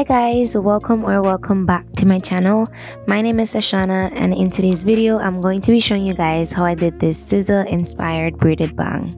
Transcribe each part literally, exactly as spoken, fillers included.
Hi guys, welcome or welcome back to my channel. My name is Ashana, and in today's video I'm going to be showing you guys how I did this S Z A inspired braided bang.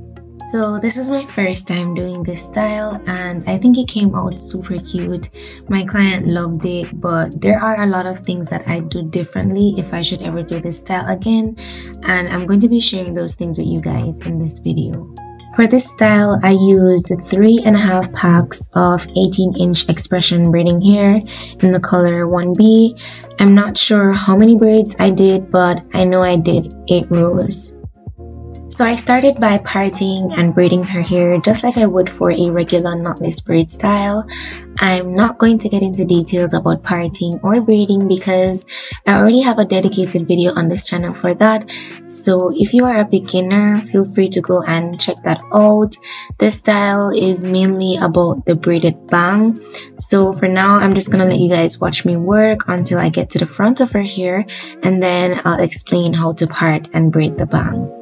So this was my first time doing this style and I think it came out super cute. My client loved it, but there are a lot of things that I do differently if I should ever do this style again, and I'm going to be sharing those things with you guys in this video. For this style, I used three and a half packs of eighteen inch X-Pression braiding hair in the color one B. I'm not sure how many braids I did, but I know I did eight rows. So I started by parting and braiding her hair just like I would for a regular knotless braid style. I'm not going to get into details about parting or braiding because I already have a dedicated video on this channel for that. So if you are a beginner, feel free to go and check that out. This style is mainly about the braided bang. So for now, I'm just gonna let you guys watch me work until I get to the front of her hair, and then I'll explain how to part and braid the bang.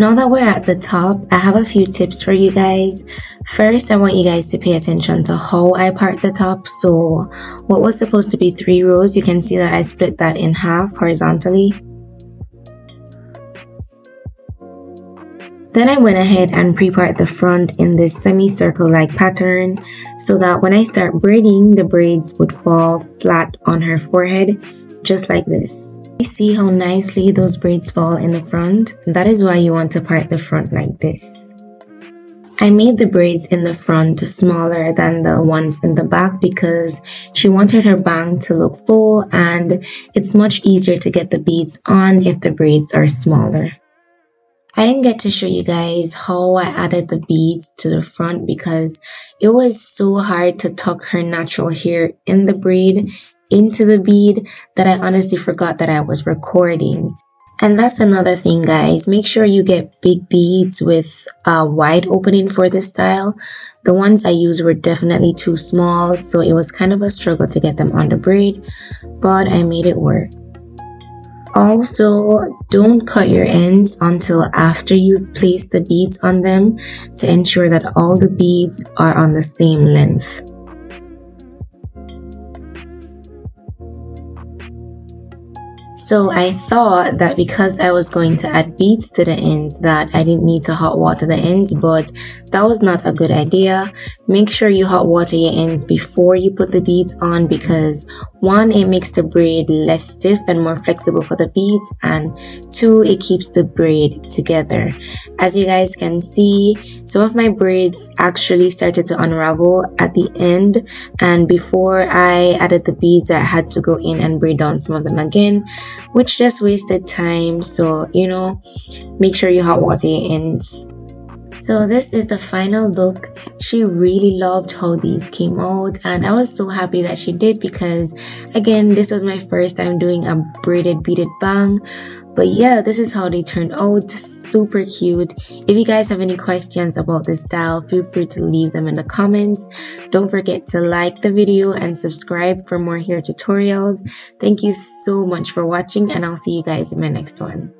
Now that we're at the top, I have a few tips for you guys. First, I want you guys to pay attention to how I part the top. So what was supposed to be three rows, you can see that I split that in half horizontally. Then I went ahead and pre-part the front in this semicircle-like pattern so that when I start braiding, the braids would fall flat on her forehead, just like this. You see how nicely those braids fall in the front? That is why you want to part the front like this. I made the braids in the front smaller than the ones in the back because she wanted her bang to look full, and it's much easier to get the beads on if the braids are smaller. I didn't get to show you guys how I added the beads to the front because it was so hard to tuck her natural hair in the braid into the bead that I honestly forgot that I was recording. And that's another thing, guys, make sure you get big beads with a wide opening for this style. The ones I used were definitely too small, so it was kind of a struggle to get them on the braid, but I made it work. Also, don't cut your ends until after you've placed the beads on them to ensure that all the beads are on the same length. So I thought that because I was going to add beads to the ends that I didn't need to hot water the ends, but that was not a good idea. Make sure you hot water your ends before you put the beads on because one, it makes the braid less stiff and more flexible for the beads, and two, it keeps the braid together. As you guys can see, some of my braids actually started to unravel at the end, and before I added the beads I had to go in and braid down some of them again, which just wasted time. So, you know, make sure you hot water your ends. So this is the final look. She really loved how these came out, and I was so happy that she did because, again, this was my first time doing a braided beaded bang. But yeah, this is how they turned out. Super cute. If you guys have any questions about this style, feel free to leave them in the comments. Don't forget to like the video and subscribe for more hair tutorials. Thank you so much for watching, and I'll see you guys in my next one.